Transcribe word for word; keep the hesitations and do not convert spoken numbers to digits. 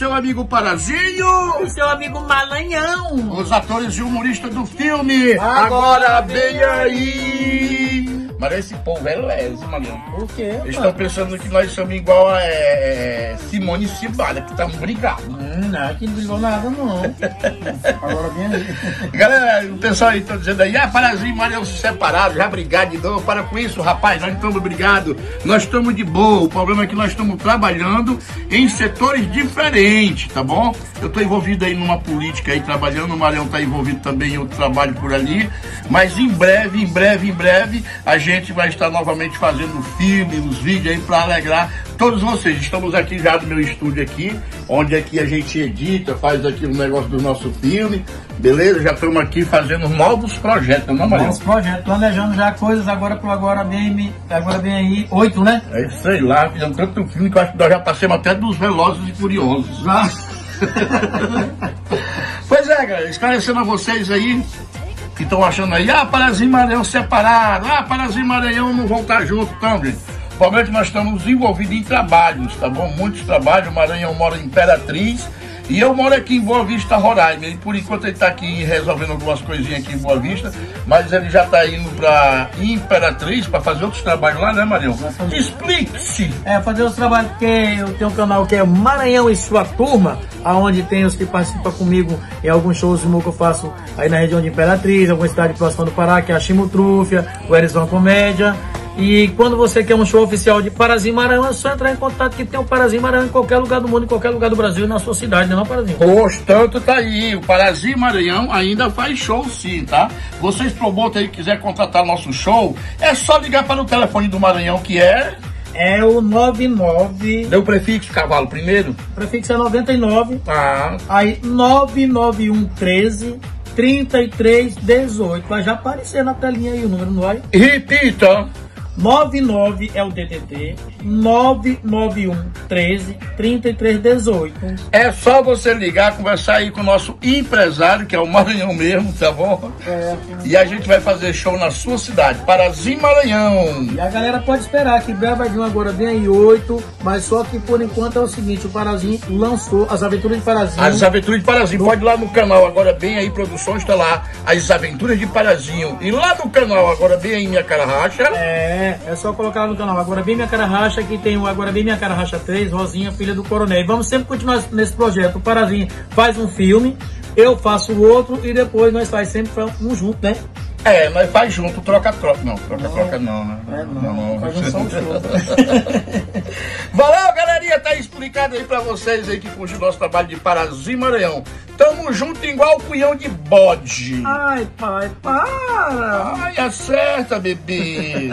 seu amigo Parazinho, o seu amigo Maranhão, os atores e humoristas do filme Agora Bem Aí. Mas esse povo é leso, Maranhão. Por quê? Eles estão pensando que nós somos igual a é, Simone Cibada, que estamos brigados. Hum, não, que não brigou nada, não. Agora Bem Aí. Galera, o pessoal aí está dizendo aí, ah, Parazinho e Maranhão se separaram, já brigaram de novo. Para com isso, rapaz, nós estamos brigados, nós estamos de boa. O problema é que nós estamos trabalhando em setores diferentes, tá bom? Eu estou envolvido aí numa política aí, trabalhando, o Maranhão está envolvido também em outro trabalho por ali, mas em breve, em breve, em breve, a gente vai estar novamente fazendo filmes, os vídeos aí para alegrar todos vocês. Estamos aqui já no meu estúdio aqui, onde aqui a gente edita, faz aqui o um negócio do nosso filme, beleza? Já estamos aqui fazendo novos projetos, não é, Maranhão? Novos projetos, planejando já coisas agora pro Agora Bem, Agora Bem Aí, oito, né? É, sei lá, fizemos tanto filme que eu acho que nós já passamos até dos Velozes e Curiosos. Ah. Pois é, galera, esclarecendo a vocês aí, que estão achando aí, ah, Parazinho e Maranhão separaram, ah, Parazinho e Maranhão não vão estar juntos, então, gente. O problema é que nós estamos envolvidos em trabalhos, tá bom? Muitos trabalhos, o Maranhão mora em Imperatriz e eu moro aqui em Boa Vista, Roraima. E por enquanto ele está aqui resolvendo algumas coisinhas aqui em Boa Vista, mas ele já está indo para Imperatriz para fazer outros trabalhos lá, né, Maranhão? Explique-se! É, fazer outros trabalhos, porque eu tenho um canal que é Maranhão e Sua Turma, aonde tem os que participam comigo em alguns shows que eu faço aí na região de Imperatriz, alguma cidade próxima do Pará, que é a Ximotrúfia, o Arizona Comédia. E quando você quer um show oficial de Parazinho e Maranhão, é só entrar em contato que tem o Parazinho e Maranhão em qualquer lugar do mundo, em qualquer lugar do Brasil, na sua cidade, não é, Parazinho? Pois tanto tá aí, o Parazinho e Maranhão ainda faz show sim, tá? Vocês promotam aí, quiser contratar nosso show, é só ligar para o telefone do Maranhão, que é... É o noventa e nove... Deu o prefixo, cavalo, primeiro? O prefixo é noventa e nove, ah. Aí nove nove um um três... trinta e três dezoito, vai já aparecer na telinha aí o número, não vai? Repita! noventa e nove é o D D D, nove nove um treze trinta e três dezoito. É só você ligar, conversar aí com o nosso empresário, que é o Maranhão mesmo, tá bom? É. E a gente vai fazer show na sua cidade, Parazinho Maranhão. E a galera pode esperar, que vai vir Agora Bem Aí oito, mas só que por enquanto é o seguinte, o Parazinho lançou As Aventuras de Parazinho. As Aventuras de Parazinho, pode ir lá no canal Agora Bem Aí Produções, tá lá, As Aventuras de Parazinho. E lá no canal Agora Bem Aí Minha Cara Racha. É. É só colocar lá no canal Agora Bem Minha Cara Racha, que tem o Agora Bem Minha Cara Racha três, Rosinha, filha do coronel. E vamos sempre continuar nesse projeto. O Parazinho faz um filme, eu faço o outro e depois nós faz sempre um junto, né? É, nós faz junto, troca-troca. Não, troca-troca não, né? É, não, não, não. Faz um som junto. Valeu, galerinha, tá explicado aí pra vocês aí que curtiu o nosso trabalho de Parazinho e Maranhão. Tamo junto igual o punhão de bode. Ai, pai, para! Ai, acerta, bebê.